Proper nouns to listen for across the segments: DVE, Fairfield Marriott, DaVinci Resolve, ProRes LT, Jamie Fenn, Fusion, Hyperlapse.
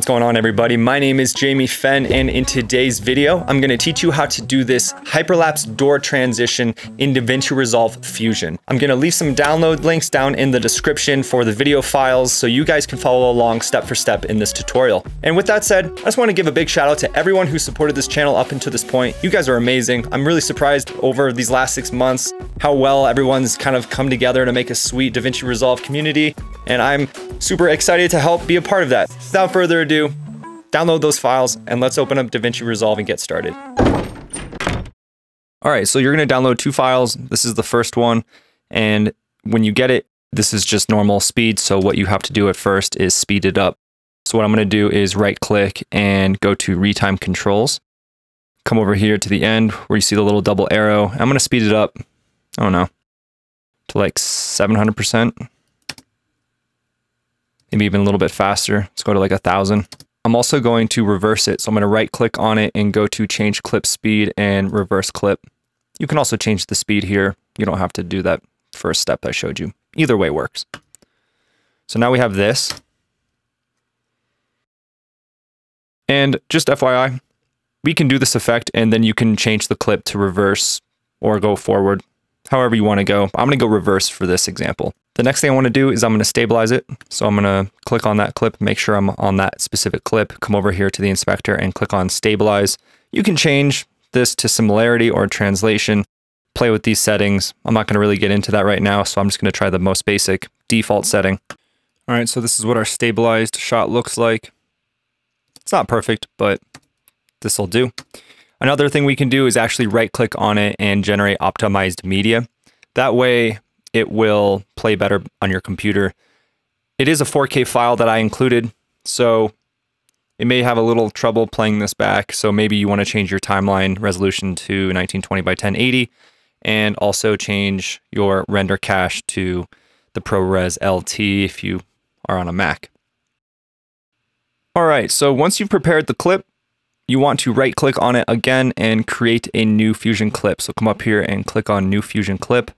What's going on, everybody? My name is Jamie Fenn, and in today's video, I'm going to teach you how to do this hyperlapse door transition in DaVinci Resolve Fusion. I'm going to leave some download links down in the description for the video files so you guys can follow along step for step in this tutorial. And with that said, I just want to give a big shout out to everyone who supported this channel up until this point. You guys are amazing. I'm really surprised over these last 6 months how well everyone's kind of come together to make a sweet DaVinci Resolve community, and I'm super excited to help be a part of that. Without further ado, download those files and let's open up DaVinci Resolve and get started. All right, so you're gonna download two files. This is the first one, and when you get it, this is just normal speed. So what you have to do at first is speed it up. So what I'm gonna do is right click and go to Retime Controls. Come over here to the end where you see the little double arrow. I'm gonna speed it up, I don't know, to like 700%. Maybe even a little bit faster. Let's go to like 1,000. I'm also going to reverse it. So I'm going to right click on it and go to change clip speed and reverse clip. You can also change the speed here. You don't have to do that first step I showed you. Either way works. So now we have this. And just FYI, we can do this effect and then you can change the clip to reverse or go forward, however you want to go. I'm going to go reverse for this example. The next thing I want to do is I'm going to stabilize it. So I'm going to click on that clip, make sure I'm on that specific clip, come over here to the inspector and click on stabilize. You can change this to similarity or translation, play with these settings. I'm not going to really get into that right now, so I'm just going to try the most basic default setting. All right, so this is what our stabilized shot looks like. It's not perfect, but this will do. Another thing we can do is actually right click on it and generate optimized media. That way, it will play better on your computer. It is a 4K file that I included, so it may have a little trouble playing this back. So maybe you want to change your timeline resolution to 1920 by 1080 and also change your render cache to the ProRes LT if you are on a Mac. All right, so once you've prepared the clip, you want to right click on it again and create a new Fusion clip. So come up here and click on new Fusion clip.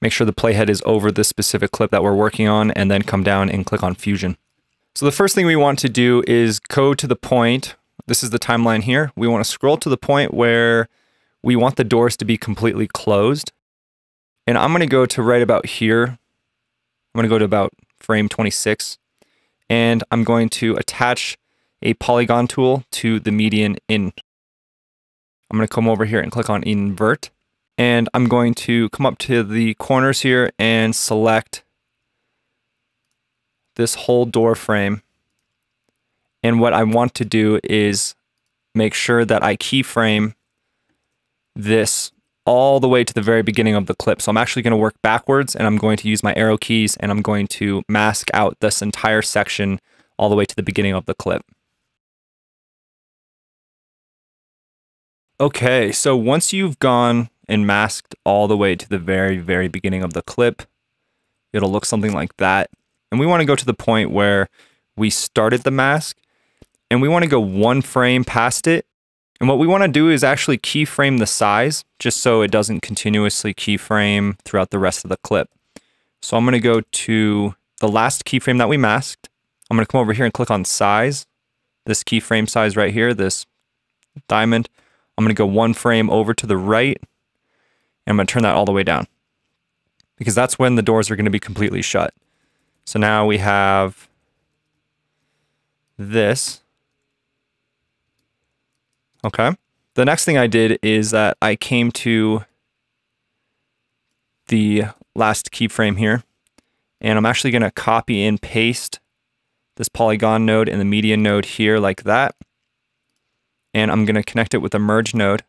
Make sure the playhead is over this specific clip that we're working on, and then come down and click on Fusion. So the first thing we want to do is go to the point. This is the timeline here. We want to scroll to the point where we want the doors to be completely closed. And I'm going to go to right about here. I'm going to go to about frame 26. And I'm going to attach a polygon tool to the median in. I'm going to come over here and click on invert. And I'm going to come up to the corners here and select this whole door frame. And what I want to do is make sure that I keyframe this all the way to the very beginning of the clip. So I'm actually going to work backwards, and I'm going to use my arrow keys, and I'm going to mask out this entire section all the way to the beginning of the clip. Okay, so once you've gone and masked all the way to the very beginning of the clip, it'll look something like that. And we want to go to the point where we started the mask, and we want to go one frame past it. And what we want to do is actually keyframe the size, just so it doesn't continuously keyframe throughout the rest of the clip. So I'm going to go to the last keyframe that we masked. I'm going to come over here and click on size, this keyframe size right here, this diamond. I'm going to go one frame over to the right. And I'm going to turn that all the way down, because that's when the doors are going to be completely shut. So now we have this. Okay. The next thing I did is that I came to the last keyframe here, and I'm actually going to copy and paste this polygon node and the median node here like that. And I'm going to connect it with a merge node.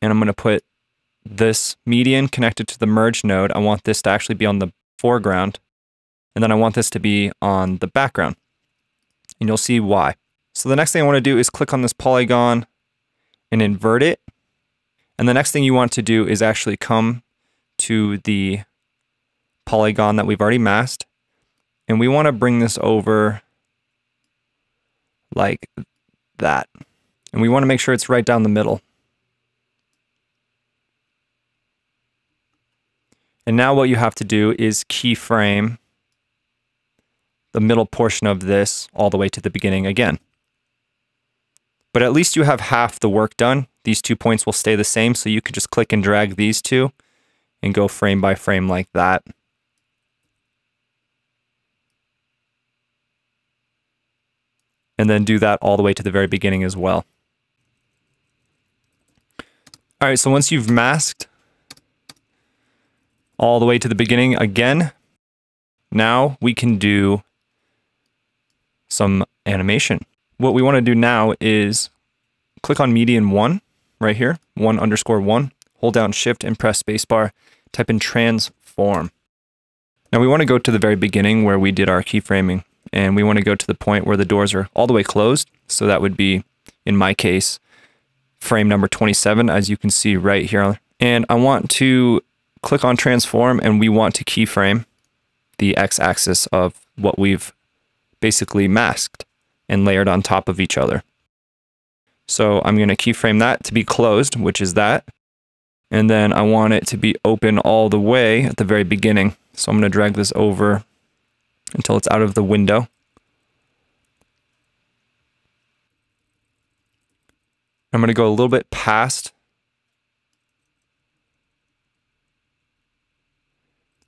And I'm going to put this median connected to the merge node. I want this to actually be on the foreground. And then I want this to be on the background. And you'll see why. So the next thing I want to do is click on this polygon and invert it. And the next thing you want to do is actually come to the polygon that we've already masked. And we want to bring this over like that. And we want to make sure it's right down the middle. And now what you have to do is keyframe the middle portion of this all the way to the beginning again. But at least you have half the work done. These 2 points will stay the same, so you can just click and drag these two and go frame by frame like that. And then do that all the way to the very beginning as well. All right, so once you've masked all the way to the beginning again, now we can do some animation. What we want to do now is click on median 1 right here, 1_1, hold down shift and press spacebar, type in transform. Now we want to go to the very beginning where we did our keyframing, and we want to go to the point where the doors are all the way closed. So that would be, in my case, frame number 27, as you can see right here. And I want to click on transform, and we want to keyframe the x-axis of what we've basically masked and layered on top of each other. So I'm going to keyframe that to be closed, which is that. And then I want it to be open all the way at the very beginning. So I'm going to drag this over until it's out of the window. I'm going to go a little bit past.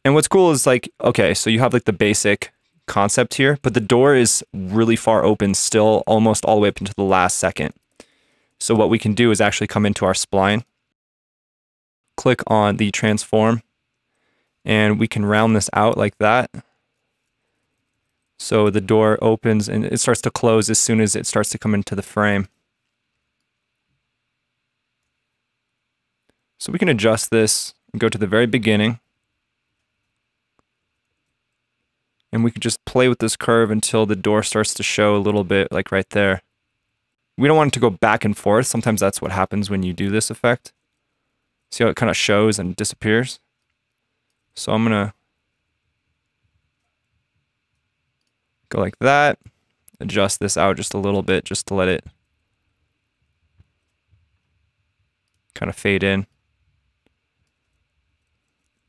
And what's cool is, like, okay, so you have like the basic concept here, but the door is really far open still, almost all the way up into the last second. So what we can do is actually come into our spline, click on the transform, and we can round this out like that. So the door opens and it starts to close as soon as it starts to come into the frame. So we can adjust this and go to the very beginning. And we can just play with this curve until the door starts to show a little bit, like right there. We don't want it to go back and forth. Sometimes that's what happens when you do this effect. See how it kind of shows and disappears? So I'm going to go like that, adjust this out just a little bit just to let it kind of fade in.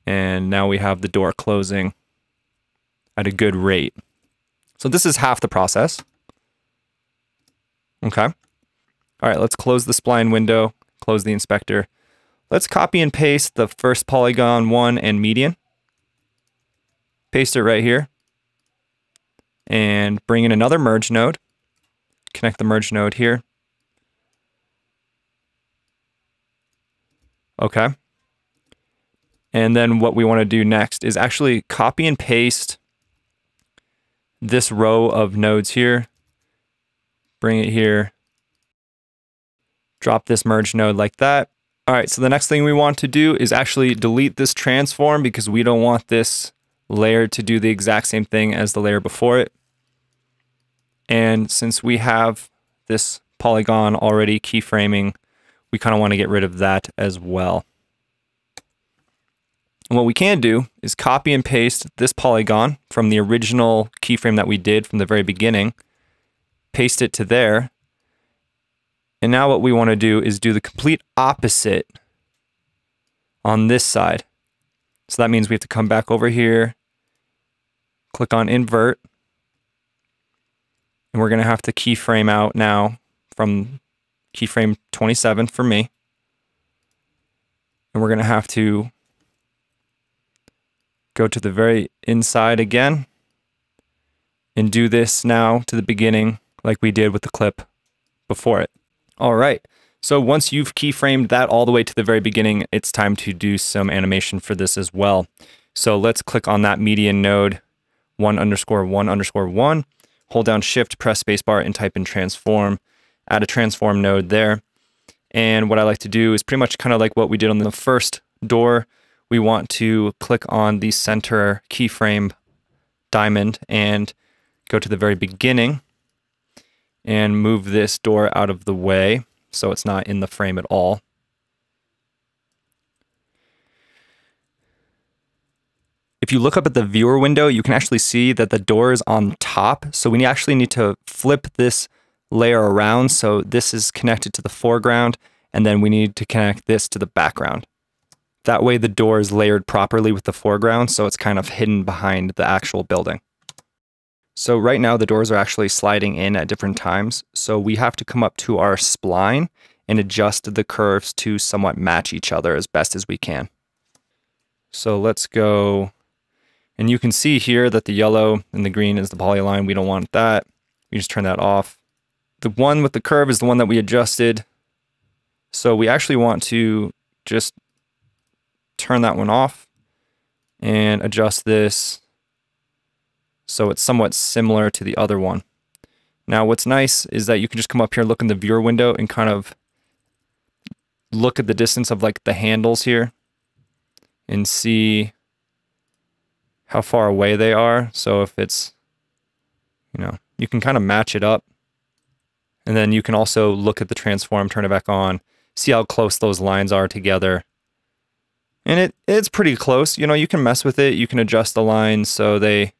And now we have the door closing at a good rate. So this is half the process. Okay. All right, let's close the spline window, close the inspector. Let's copy and paste the first polygon 1 and median. Paste it right here. And bring in another merge node. Connect the merge node here. Okay. And then what we want to do next is actually copy and paste this row of nodes here. Bring it here. Drop this merge node like that. All right, so the next thing we want to do is actually delete this transform because we don't want this layer to do the exact same thing as the layer before it. And since we have this polygon already keyframing, we kind of want to get rid of that as well. And what we can do is copy and paste this polygon from the original keyframe that we did from the very beginning, paste it to there. And now what we want to do is do the complete opposite on this side. So that means we have to come back over here, click on invert, and we're going to have to keyframe out now from keyframe 27 for me. And we're going to have to go to the very inside again and do this now to the beginning like we did with the clip before it. All right. So once you've keyframed that all the way to the very beginning, it's time to do some animation for this as well. So let's click on that median node, 1_1_1, hold down shift, press spacebar, and type in transform. Add a transform node there. And what I like to do is pretty much kind of like what we did on the first door. We want to click on the center keyframe diamond and go to the very beginning and move this door out of the way, so it's not in the frame at all. If you look up at the viewer window, you can actually see that the door is on top. So we actually need to flip this layer around. So this is connected to the foreground, and then we need to connect this to the background. That way the door is layered properly with the foreground, so it's kind of hidden behind the actual building. So right now the doors are actually sliding in at different times. So we have to come up to our spline and adjust the curves to somewhat match each other as best as we can. So let's go, and you can see here that the yellow and the green is the polyline. We don't want that. We just turn that off. The one with the curve is the one that we adjusted. So we actually want to just turn that one off and adjust this so it's somewhat similar to the other one. Now what's nice is that you can just come up here, look in the viewer window and kind of look at the distance of like the handles here and see how far away they are. So if it's, you know, you can kind of match it up. And then you can also look at the transform, turn it back on, see how close those lines are together. And it's pretty close. You know, you can mess with it. You can adjust the lines so they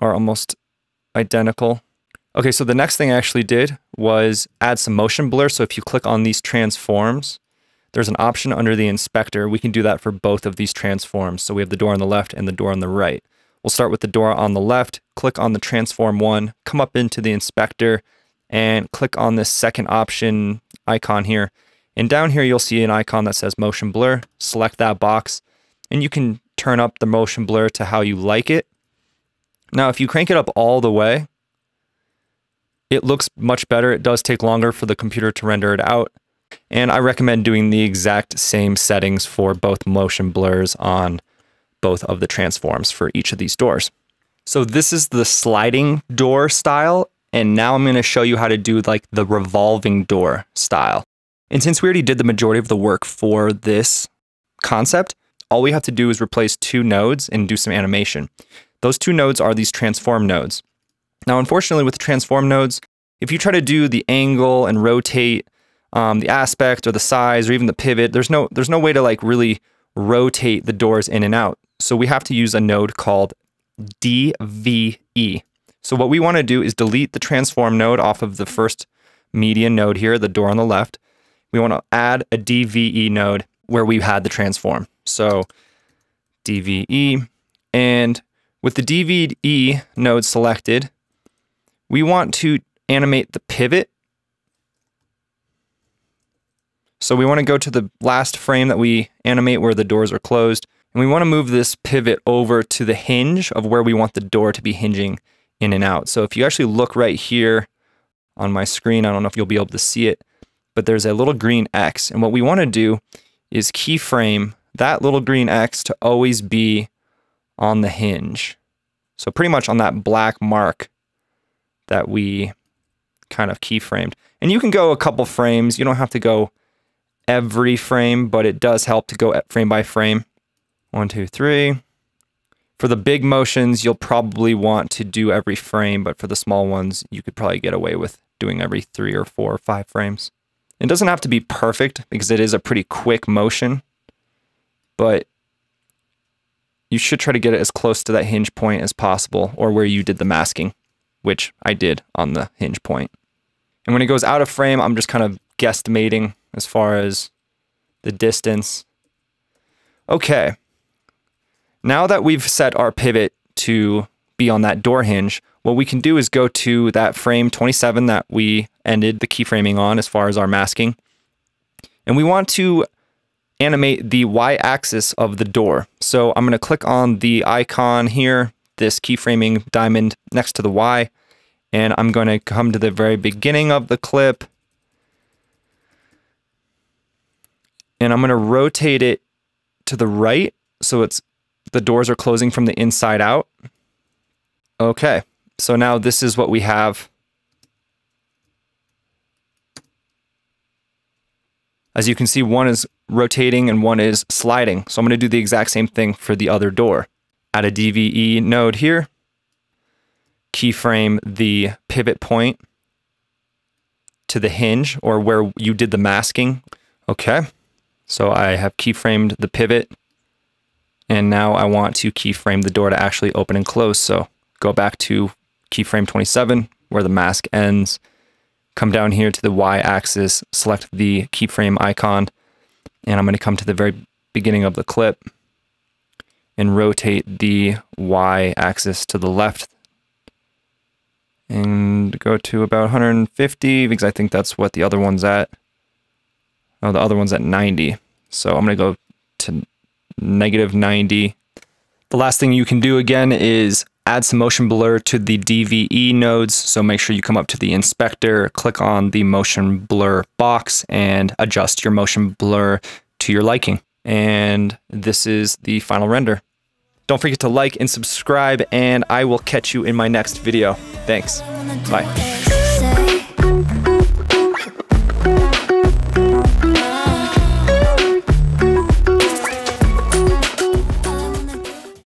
are almost identical. Okay, so the next thing I actually did was add some motion blur. So if you click on these transforms, there's an option under the inspector. We can do that for both of these transforms. So we have the door on the left and the door on the right. We'll start with the door on the left, click on the transform one, come up into the inspector and click on this second option icon here. And down here, you'll see an icon that says motion blur. Select that box and you can turn up the motion blur to how you like it. Now, if you crank it up all the way, it looks much better. It does take longer for the computer to render it out. And I recommend doing the exact same settings for both motion blurs on both of the transforms for each of these doors. So this is the sliding door style. And now I'm going to show you how to do like the revolving door style. And since we already did the majority of the work for this concept, all we have to do is replace two nodes and do some animation. Those two nodes are these transform nodes. Now, unfortunately with the transform nodes, if you try to do the angle and rotate the aspect or the size or even the pivot, there's no way to like really rotate the doors in and out. So we have to use a node called DVE. So what we want to do is delete the transform node off of the first median node here, the door on the left. We want to add a DVE node where we had the transform. So DVE, and with the DVE node selected, we want to animate the pivot. So we want to go to the last frame that we animate where the doors are closed, and we want to move this pivot over to the hinge of where we want the door to be hinging in and out. So if you actually look right here on my screen, I don't know if you'll be able to see it, but there's a little green X, and what we want to do is keyframe that little green X to always be on the hinge. So pretty much on that black mark that we kind of keyframed. And you can go a couple frames. You don't have to go every frame, but it does help to go frame by frame. 1, 2, 3. For the big motions, you'll probably want to do every frame, but for the small ones, you could probably get away with doing every 3 or 4 or 5 frames. It doesn't have to be perfect because it is a pretty quick motion, but you should try to get it as close to that hinge point as possible, or where you did the masking, which I did on the hinge point. And when it goes out of frame, I'm just kind of guesstimating as far as the distance. Okay. Now that we've set our pivot to be on that door hinge, what we can do is go to that frame 27 that we ended the keyframing on as far as our masking. And we want to animate the y-axis of the door. So I'm going to click on the icon here, this keyframing diamond next to the Y, and I'm going to come to the very beginning of the clip. And I'm going to rotate it to the right so it's the doors are closing from the inside out. Okay, so now this is what we have. As you can see, one is rotating and one is sliding. So I'm going to do the exact same thing for the other door. Add a DVE node here, keyframe the pivot point to the hinge or where you did the masking. Okay, so I have keyframed the pivot and now I want to keyframe the door to actually open and close. So go back to keyframe 27 where the mask ends, come down here to the y-axis, select the keyframe icon, and I'm going to come to the very beginning of the clip and rotate the y-axis to the left and go to about 150 because I think that's what the other one's at. Oh, the other one's at 90. So I'm going to go to negative 90. The last thing you can do again is add some motion blur to the DVE nodes. So make sure you come up to the inspector, click on the motion blur box, and adjust your motion blur to your liking. And this is the final render. Don't forget to like and subscribe, and I will catch you in my next video. Thanks. Bye.